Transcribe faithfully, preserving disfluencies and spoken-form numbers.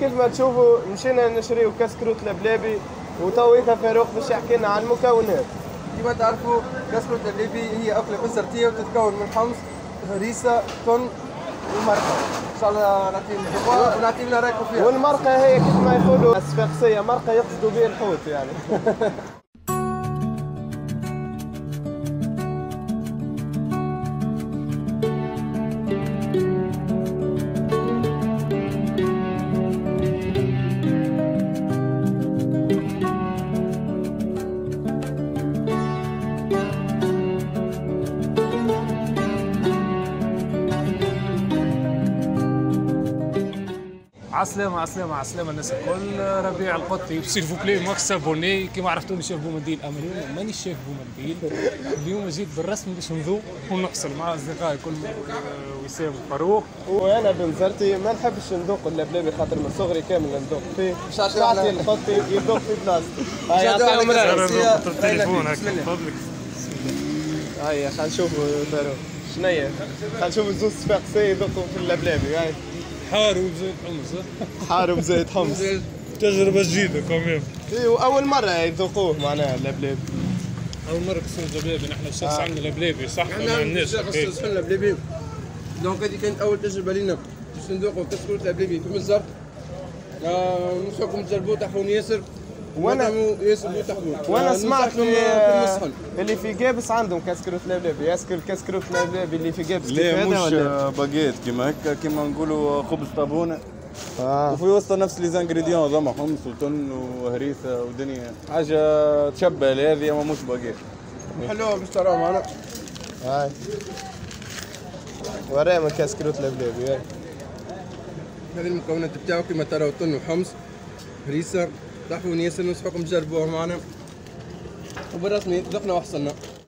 كيف ما تشوفوا مشينا نشريو كسكروت لبلابي وتويتها فاروق باش يحكي لنا عن المكونات. كما تعرفوا كسكروت لبلابي هي أكلة بنزرتية وتتكون من حمص، هريسة، تن ومرقة. إن شاء الله نعطيهم الحبوة ونعطيهم رايكم فيها. والمرقة هي كيف ما يقولوا الصفاقسية، مرقة يقصدوا بها الحوت يعني. عسلامة عسلامة عسلامة الناس الكل. ربيع القطي سيل فو بلي ماكس سابوني. كيما عرفتوني شاف بومنديل، أما مانيش شاف بومنديل. اليوم جيت بالرسم باش نذوق ونحصل مع أصدقائي كل وسام وفاروق. وأنا بنزرتي ما نحبش نذوق اللبلابي خاطر من صغري كامل نذوق فيه. تعطي القطي يذوق في بلاصتي. يعطيهم العافية. التليفون هكا من فضلك. هيا خلينا نشوفوا فاروق شنيا. خلينا نشوفوا زوج صفاقسية يذوقوا في اللبلابي. هاي حارو بزيت حمص حارو بزيت حمص تجربة جديدة كمان. ايوه أول مرة يذوقوه معناها اللبلابي. أول مرة كسكروت لبلابي نحن الشخص آه. عندنا لبلابي صح ما عندناش. احنا الشخص عندنا لبلابي دونك هذه كانت أول تجربة لنا باش نذوقوا كسكروت لبلابي في بنزرت. ننصحكم تجربوه تاع خونا ياسر. وانا ياسر تاعكم. وانا سمعت في اللي في جابس عندهم كسكروت لبلابي. ياسكر كسكروت لبلابي اللي في جابس كيف هذا ولا مش باجيت كيما هكا كيما نقولوا خبز طابونه آه. وفي وسط نفس لي زانغريديون زعما حمص وتن وهريسه ودنيا حاجه تشبه لهذه اما مش باجيت حلوه باش تراو معنا. هاي وراهم كسكروت لبلابي. هذه المكونات بتاعو كيما تراو تن وحمص هريسه طاحوني ياسر. ننصحكم تجربوه معنا وبالرسمي ذقنا وحصلنا.